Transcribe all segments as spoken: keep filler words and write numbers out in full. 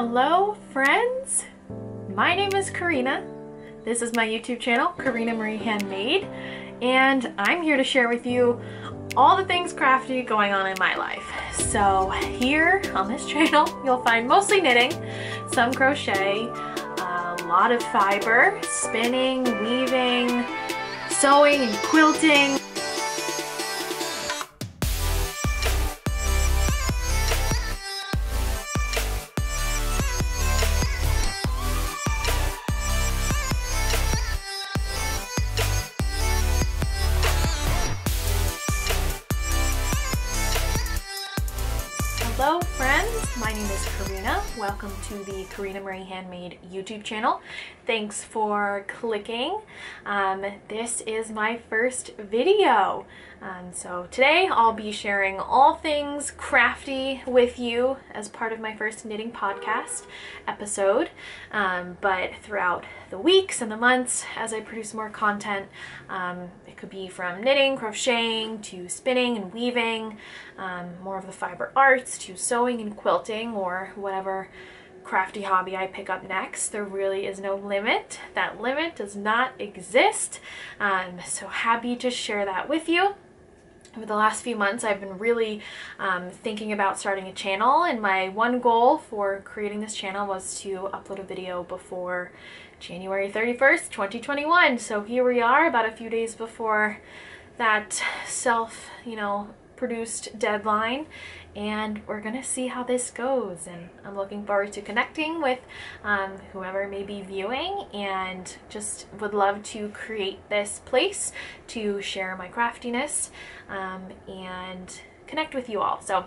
Hello friends, my name is Corinna. This is my YouTube channel, Corinna Marie Handmade, and I'm here to share with you all the things crafty going on in my life. So here on this channel you'll find mostly knitting, some crochet, a lot of fiber, spinning, weaving, sewing and quilting. Hello friends, my name is Corinna. Welcome to the Corinna Marie Handmade YouTube channel. Thanks for clicking. Um, this is my first video. Um, so today I'll be sharing all things crafty with you as part of my first knitting podcast episode. Um, but throughout the weeks and the months as I produce more content, um, it could be from knitting, crocheting, to spinning and weaving, um, more of the fiber arts, to sewing and quilting, or whatever crafty hobby I pick up next. There really is no limit. That limit does not exist. I'm so happy to share that with you. Over the last few months I've been really um, thinking about starting a channel, and my one goal for creating this channel was to upload a video before January thirty-first, twenty twenty-one. So here we are, about a few days before that self, you know, produced deadline, and we're gonna see how this goes, and I'm looking forward to connecting with um, whoever may be viewing, and just would love to create this place to share my craftiness um, and connect with you all. So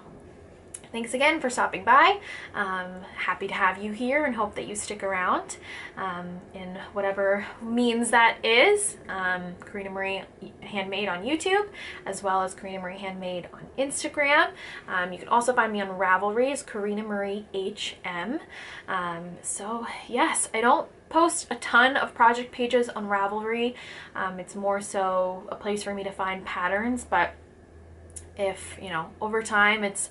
thanks again for stopping by. Um, happy to have you here and hope that you stick around um, in whatever means that is. Um, Corinna Marie Handmade on YouTube, as well as Corinna Marie Handmade on Instagram. Um, you can also find me on Ravelry as Corinna Marie H M. Um, so yes, I don't post a ton of project pages on Ravelry. Um, it's more so a place for me to find patterns, but if, you know, over time it's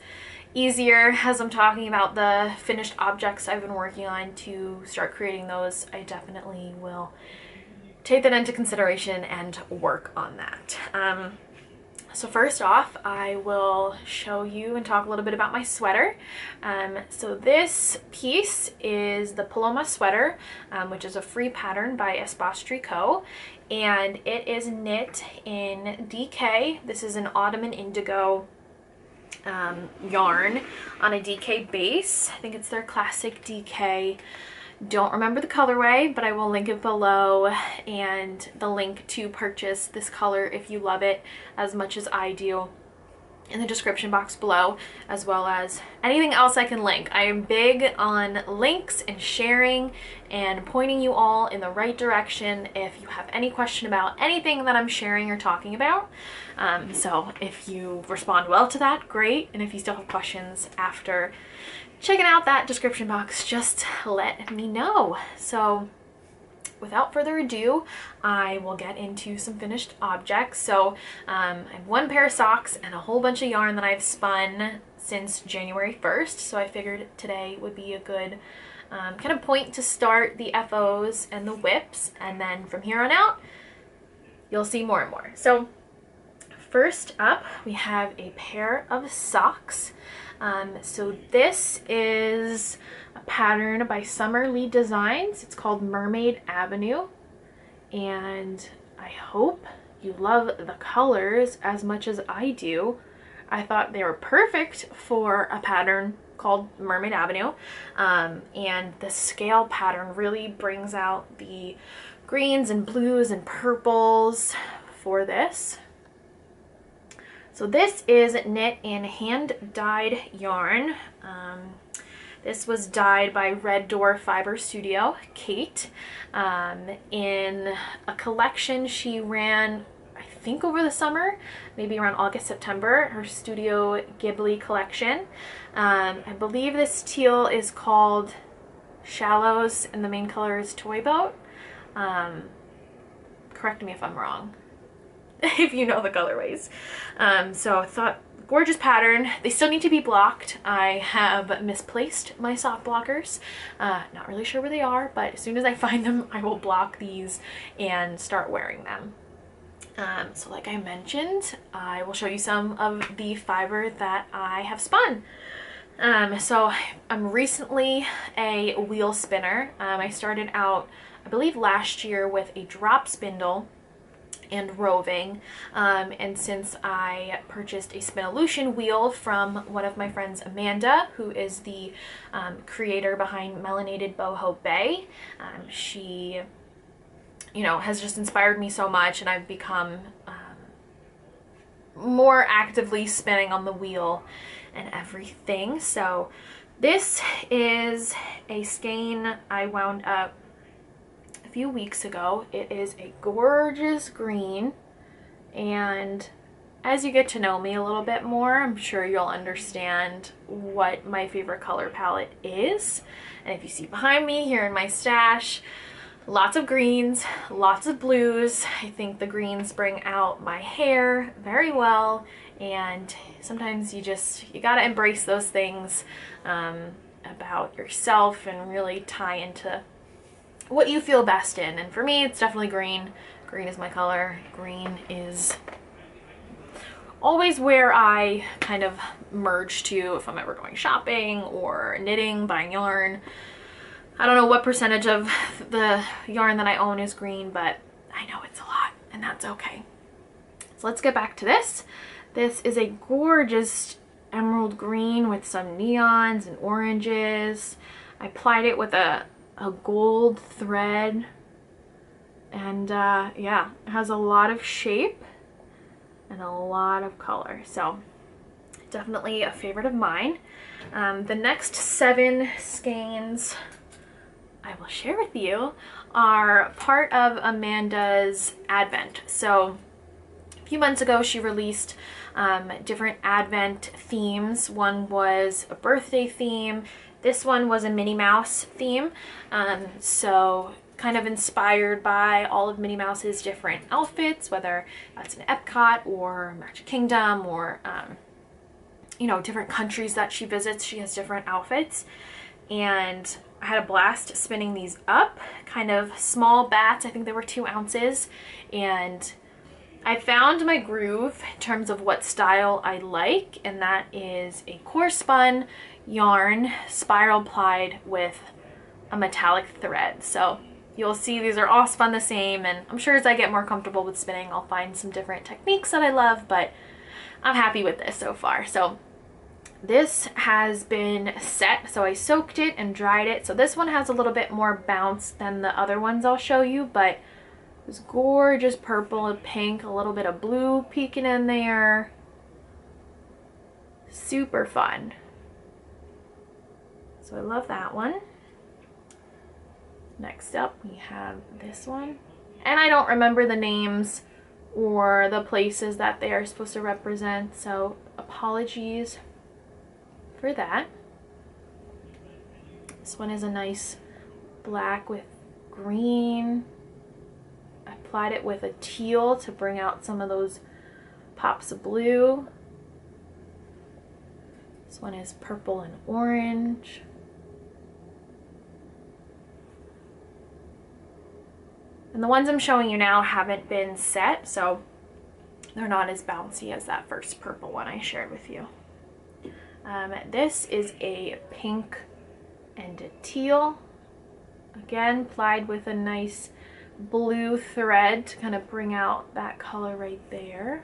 easier, as I'm talking about the finished objects I've been working on, to start creating those, I definitely will take that into consideration and work on that. Um, so first off, I will show you and talk a little bit about my sweater. Um, so this piece is the Paloma sweater, um, which is a free pattern by Espace Tricot, and it is knit in D K. This is an Ottoman indigo um, yarn on a D K base. I think it's their classic D K. Don't remember the colorway, but I will link it below, and the link to purchase this color if you love it as much as I do in the description box below, as well as anything else I can link. I am big on links and sharing and pointing you all in the right direction if you have any question about anything that I'm sharing or talking about. Um, so if you respond well to that, great. And if you still have questions after checking out that description box, just let me know. So without further ado, I will get into some finished objects. So um, I have one pair of socks and a whole bunch of yarn that I've spun since January first. So I figured today would be a good um, kind of point to start the F Os and the whips. And then from here on out, you'll see more and more. So first up, we have a pair of socks. Um, so this is a pattern by Summer Lee Designs. It's called Mermaid Avenue, and I hope you love the colors as much as I do. I thought they were perfect for a pattern called Mermaid Avenue, um, and the scale pattern really brings out the greens and blues and purples for this. So this is knit in hand-dyed yarn. Um, this was dyed by Red Door Fiber Studio, Kate, um, in a collection she ran, I think over the summer, maybe around August, September, her Studio Ghibli collection. Um, I believe this teal is called Shallows, and the main color is Toy Boat. Um, correct me if I'm wrong, if you know the colorways. Um, so I thought gorgeous pattern. They still need to be blocked. I have misplaced my soft blockers. Uh, not really sure where they are, but as soon as I find them, I will block these and start wearing them. Um, so like I mentioned, I will show you some of the fiber that I have spun. Um, so I'm recently a wheel spinner. Um, I started out, I believe last year, with a drop spindle and roving, um, and since I purchased a Spinolution wheel from one of my friends, Amanda, who is the um, creator behind Melanated Boho Bay, um, she, you know, has just inspired me so much, and I've become um, more actively spinning on the wheel and everything. So this is a skein I wound up a few weeks ago. It is a gorgeous green, and as you get to know me a little bit more, I'm sure you'll understand what my favorite color palette is. And if you see behind me here in my stash, lots of greens, lots of blues. I think the greens bring out my hair very well, and sometimes you just you gotta embrace those things um, about yourself and really tie into what you feel best in. And for me, it's definitely green. Green is my color. Green is always where I kind of merge to if I'm ever going shopping or knitting, buying yarn. I don't know what percentage of the yarn that I own is green, but I know it's a lot, and that's okay. So let's get back to this. This is a gorgeous emerald green with some neons and oranges. I plied it with a a gold thread, and uh, yeah, it has a lot of shape and a lot of color, so definitely a favorite of mine. Um, the next seven skeins I will share with you are part of Amanda's Advent. So a few months ago she released um, different Advent themes. One was a birthday theme. This one was a Minnie Mouse theme, um, so kind of inspired by all of Minnie Mouse's different outfits, whether that's in Epcot or Magic Kingdom or, um, you know, different countries that she visits. She has different outfits, and I had a blast spinning these up, kind of small bats. I think they were two ounces, and I found my groove in terms of what style I like, and that is a coarse spun yarn spiral plied with a metallic thread. So you'll see these are all spun the same, and I'm sure as I get more comfortable with spinning, I'll find some different techniques that I love, but I'm happy with this so far. So this has been set, so I soaked it and dried it. So this one has a little bit more bounce than the other ones I'll show you, but this gorgeous purple and pink, a little bit of blue peeking in there. Super fun. So I love that one. Next up, we have this one. And I don't remember the names or the places that they are supposed to represent, so apologies for that. This one is a nice black with green. I applied it with a teal to bring out some of those pops of blue. This one is purple and orange. And the ones I'm showing you now haven't been set, so they're not as bouncy as that first purple one I shared with you. Um, this is a pink and a teal. Again, plied with a nice blue thread to kind of bring out that color right there.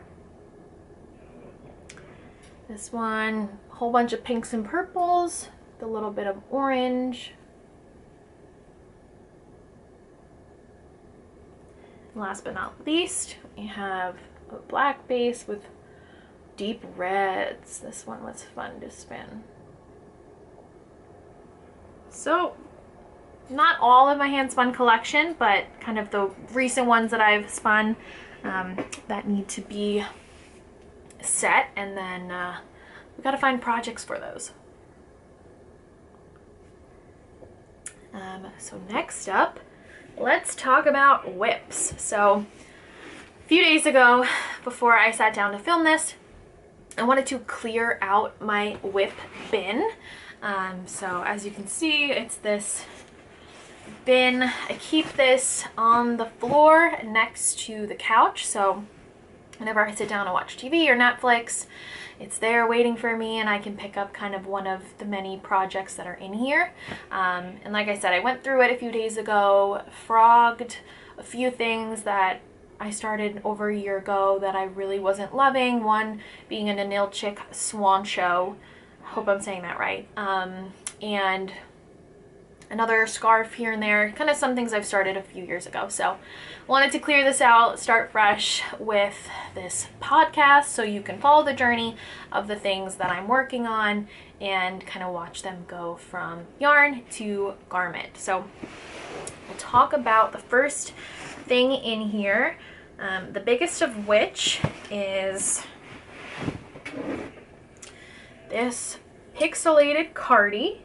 This one, a whole bunch of pinks and purples, a little bit of orange. And last but not least, we have a black base with deep reds. This one was fun to spin. So not all of my hand spun collection, but kind of the recent ones that I've spun um, that need to be set, and then uh, we've got to find projects for those. Um, so next up, let's talk about whips. So a few days ago, before I sat down to film this, I wanted to clear out my whip bin. Um, so as you can see, it's this bin. I keep this on the floor next to the couch, so whenever I sit down and watch T V or Netflix, it's there waiting for me, and I can pick up kind of one of the many projects that are in here. Um, and like I said, I went through it a few days ago, frogged a few things that I started over a year ago that I really wasn't loving. One being an Anilchik Swancho, I hope I'm saying that right, um, and another scarf here and there, kind of some things I've started a few years ago. So wanted to clear this out, start fresh with this podcast so you can follow the journey of the things that I'm working on and kind of watch them go from yarn to garment. So we'll talk about the first thing in here, um, the biggest of which is this pixelated cardie.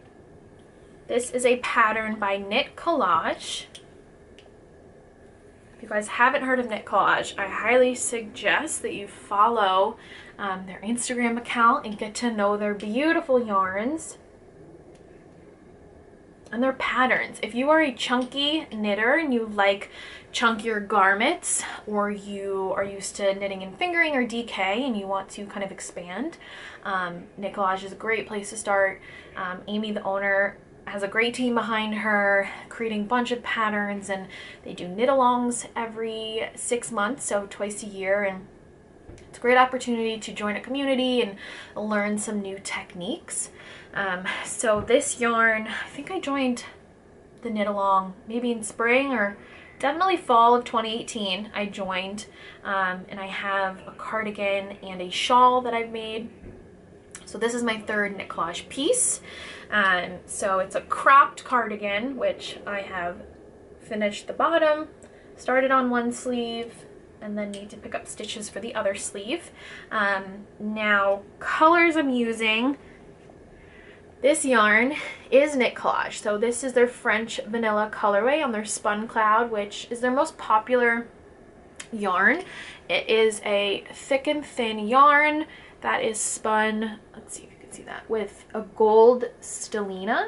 This is a pattern by Knit Collage. If you guys haven't heard of Knit Collage, I highly suggest that you follow um, their Instagram account and get to know their beautiful yarns and their patterns. If you are a chunky knitter and you like chunkier garments, or you are used to knitting and fingering or D K and you want to kind of expand, um, Knit Collage is a great place to start. Um, Amy, the owner, has a great team behind her, creating a bunch of patterns, and they do knit-alongs every six months, so twice a year, and it's a great opportunity to join a community and learn some new techniques. Um, so this yarn, I think I joined the knit-along maybe in spring or definitely fall of twenty eighteen I joined, um, and I have a cardigan and a shawl that I've made. So this is my third Knit Collage piece. Um, so it's a cropped cardigan, which I have finished the bottom, started on one sleeve, and then need to pick up stitches for the other sleeve. Um, now, colors I'm using, this yarn is Knit Collage. So this is their French Vanilla colorway on their Spun Cloud, which is their most popular yarn. It is a thick and thin yarn that is spun, let's see if you can see that, with a gold stellina.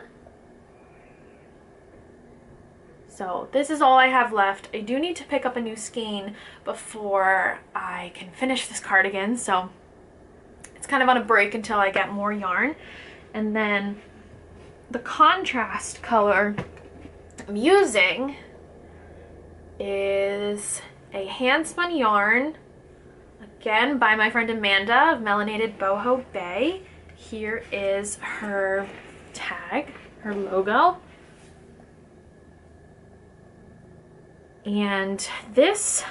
So this is all I have left. I do need to pick up a new skein before I can finish this cardigan, so it's kind of on a break until I get more yarn. And then the contrast color I'm using is a hand-spun yarn, again, by my friend Amanda of Melanated Boho Bay. Here is her tag, her logo. And this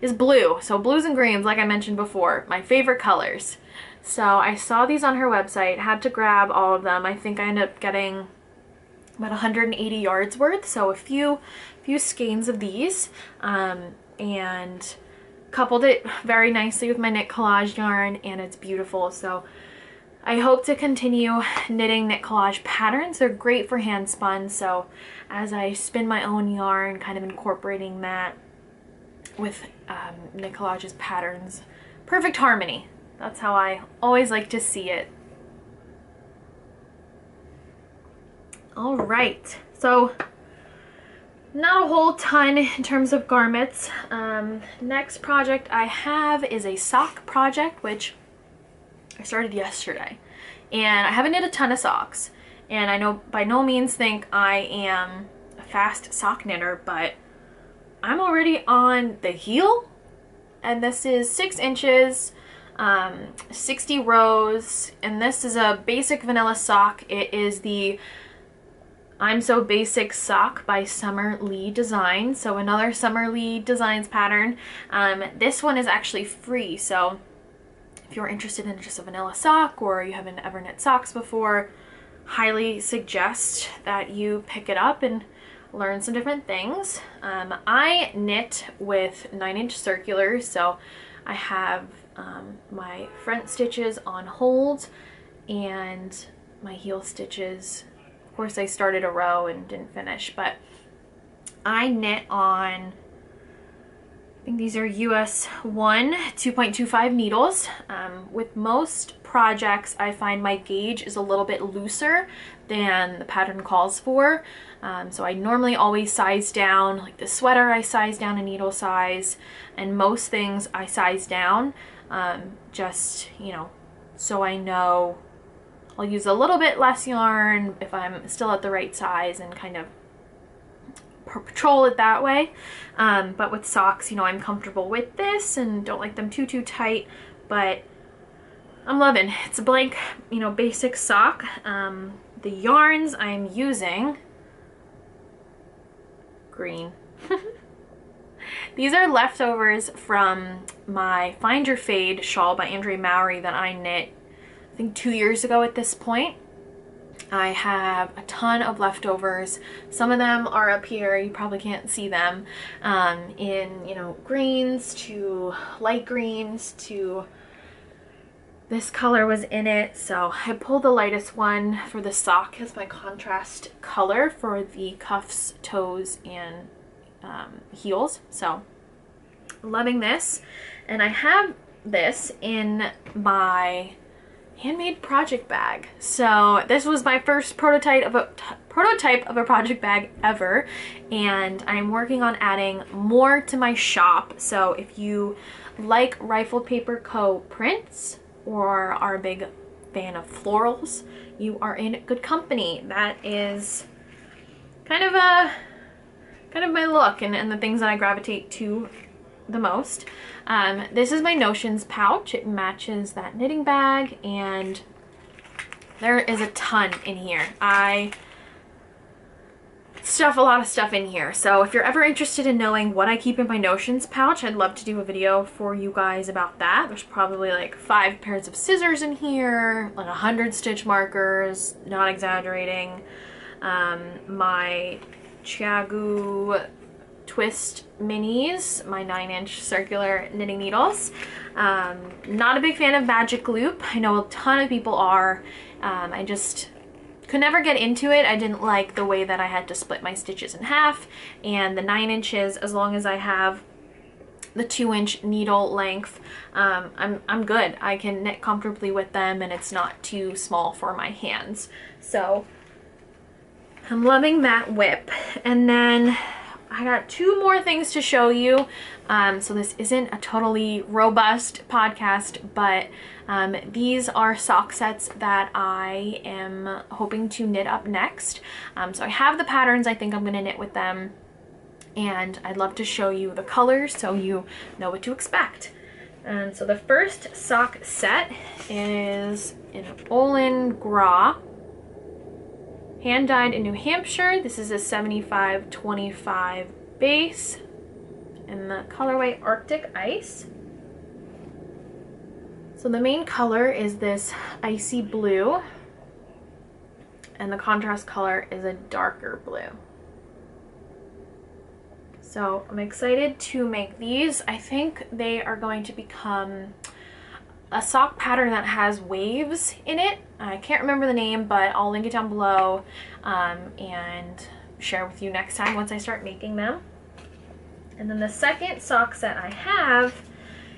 is blue. So blues and greens, like I mentioned before, my favorite colors. So I saw these on her website, had to grab all of them. I think I ended up getting about one hundred eighty yards worth. So a few, few skeins of these. Um, and... coupled it very nicely with my Knit Collage yarn, and it's beautiful. So I hope to continue knitting Knit Collage patterns. They're great for hand spun, so as I spin my own yarn, kind of incorporating that with um, Knit Collage's patterns. Perfect harmony. That's how I always like to see it. All right, so not a whole ton in terms of garments. Um, next project I have is a sock project, which I started yesterday. And I haven't knit a ton of socks. And I know by no means think I am a fast sock knitter, but I'm already on the heel. And this is six inches, um, sixty rows. And this is a basic vanilla sock. It is the I'm So Basic sock by Summer Lee Designs. So another Summer Lee Designs pattern. Um, this one is actually free, so if you're interested in just a vanilla sock or you haven't ever knit socks before, highly suggest that you pick it up and learn some different things. Um, I knit with nine inch circulars, so I have um, my front stitches on hold and my heel stitches. Of course, I started a row and didn't finish, but I knit on I think these are U S one two point two five needles. Um, with most projects, I find my gauge is a little bit looser than the pattern calls for. Um, so I normally always size down, like the sweater I size down a needle size, and most things I size down, um, just, you know, so I know I'll use a little bit less yarn if I'm still at the right size and kind of patrol it that way. Um, but with socks, you know, I'm comfortable with this and don't like them too, too tight, but I'm loving. It's a blank, you know, basic sock. Um, the yarns I'm using, green. These are leftovers from my Find Your Fade shawl by Andrea Mowry that I knit, I think two years ago at this point. I have a ton of leftovers. Some of them are up here, you probably can't see them, um, in, you know, greens to light greens to this color was in it. So I pulled the lightest one for the sock as my contrast color for the cuffs, toes, and um, heels. So loving this. And I have this in my handmade project bag. So this was my first prototype of a prototype of a project bag ever, and I'm working on adding more to my shop. So if you like Rifle Paper Co. prints or are a big fan of florals, you are in good company. That is kind of a kind of my look and, and the things that I gravitate to the most. Um, this is my Notions pouch. It matches that knitting bag, and there is a ton in here. I stuff a lot of stuff in here. So if you're ever interested in knowing what I keep in my Notions pouch, I'd love to do a video for you guys about that. There's probably like five pairs of scissors in here, like a hundred stitch markers, not exaggerating. Um, my Chagoo twist minis, my nine inch circular knitting needles. Um, not a big fan of magic loop. I know a ton of people are. Um, I just could never get into it. I didn't like the way that I had to split my stitches in half, and the nine inches, as long as I have the two inch needle length, um, I'm, I'm good. I can knit comfortably with them, and it's not too small for my hands. So I'm loving that whip. And then I got two more things to show you. Um, so this isn't a totally robust podcast, but um, these are sock sets that I am hoping to knit up next. Um, so I have the patterns I think I'm gonna knit with them, and I'd love to show you the colors so you know what to expect. And so the first sock set is in Olin Gras, hand dyed in New Hampshire. This is a seventy-five twenty-five base in the colorway Arctic Ice. So the main color is this icy blue, and the contrast color is a darker blue. So I'm excited to make these. I think they are going to become a sock pattern that has waves in it. I can't remember the name, but I'll link it down below um, and share with you next time once I start making them. And then the second sock set I have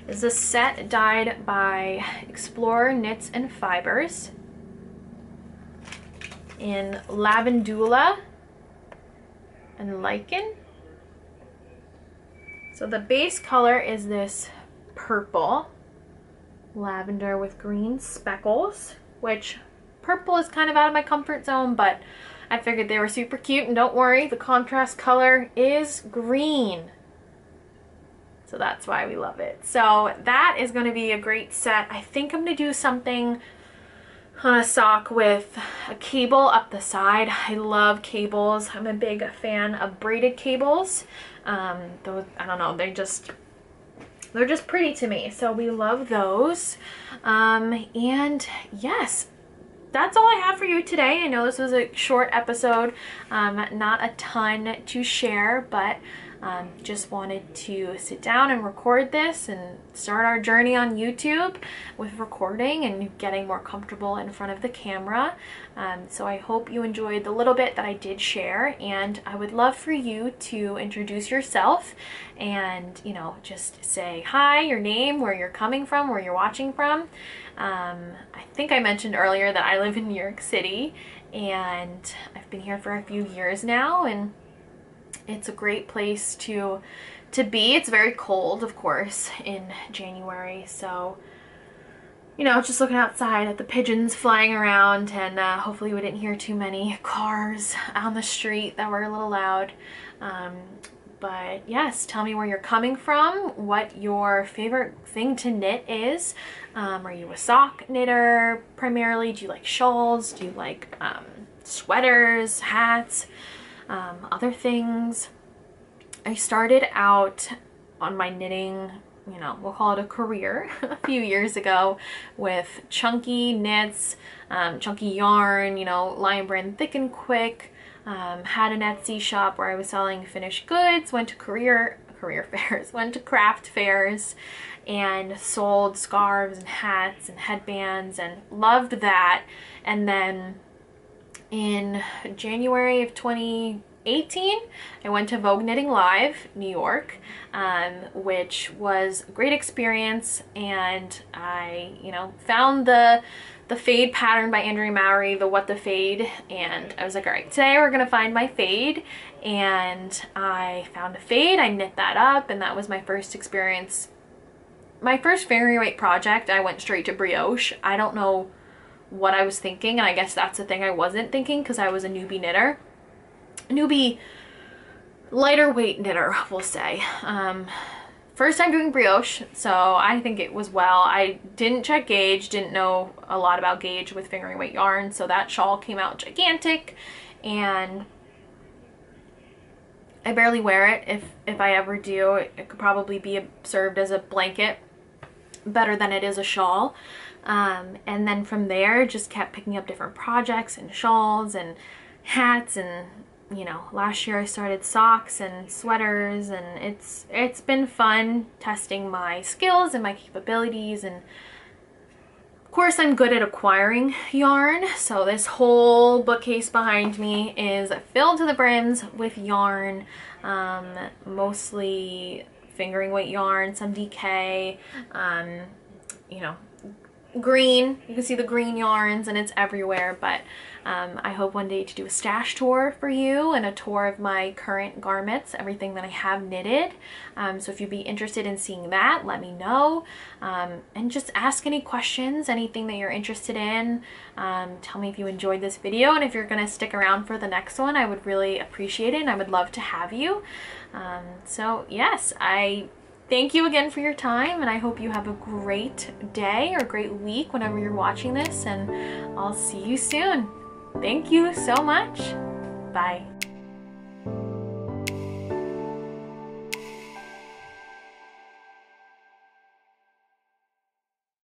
is a set dyed by Explorer Knits and Fibers in Lavandula and Lichen. So the base color is this purple, lavender with green speckles, which purple is kind of out of my comfort zone, but I figured they were super cute. And don't worry, the contrast color is green, so that's why we love it. So that is going to be a great set. I think I'm going to do something on a sock with a cable up the side. I love cables. I'm a big fan of braided cables. Um, those, I don't know, they just They're just pretty to me, so we love those. Um, and yes, that's all I have for you today. I know this was a short episode, um, not a ton to share, but Um, just wanted to sit down and record this and start our journey on YouTube with recording and getting more comfortable in front of the camera. Um, so I hope you enjoyed the little bit that I did share, and I would love for you to introduce yourself and, you know, just say hi, your name, where you're coming from, where you're watching from. Um, I think I mentioned earlier that I live in New York City and I've been here for a few years now, and it's a great place to to be. It's very cold, of course, in January, so, you know, just looking outside at the pigeons flying around, and uh, hopefully we didn't hear too many cars on the street that were a little loud. Um, but yes, tell me where you're coming from, what your favorite thing to knit is. Um, are you a sock knitter primarily? Do you like shawls? Do you like um, sweaters, hats? Um, other things. I started out on my knitting, you know, we'll call it a career, a few years ago with chunky knits, um, chunky yarn, you know, Lion Brand Thick and Quick. Um, had an Etsy shop where I was selling finished goods, went to career career fairs, went to craft fairs, and sold scarves and hats and headbands, and loved that. And then in January of twenty eighteen, I went to Vogue Knitting Live, New York, um, which was a great experience, and I, you know, found the the fade pattern by Andrea Mowry, the What the Fade, and I was like, all right, today we're gonna find my fade. And I found a fade, I knit that up, and that was my first experience. My first fairy weight project, I went straight to brioche. I don't know what I was thinking, and I guess that's the thing I wasn't thinking, because I was a newbie knitter, newbie lighter weight knitter, we'll say. Um, first time doing brioche, so I think it was well. I didn't check gauge, didn't know a lot about gauge with fingering weight yarn, so that shawl came out gigantic, and I barely wear it. If if I ever do, it, it could probably be served as a blanket better than it is a shawl. Um, and then from there, just kept picking up different projects and shawls and hats, and, you know, last year I started socks and sweaters, and it's it's been fun testing my skills and my capabilities. And of course, I'm good at acquiring yarn, so this whole bookcase behind me is filled to the brims with yarn, um, mostly fingering weight yarn, some D K, um, you know, green. You can see the green yarns, and it's everywhere. But um, I hope one day to do a stash tour for you and a tour of my current garments, everything that I have knitted. Um, so if you'd be interested in seeing that, let me know, um, and just ask any questions, anything that you're interested in. Um, tell me if you enjoyed this video, and if you're gonna stick around for the next one, I would really appreciate it, and I would love to have you. Um, so yes, I thank you again for your time, and I hope you have a great day or great week whenever you're watching this, and I'll see you soon. Thank you so much. Bye.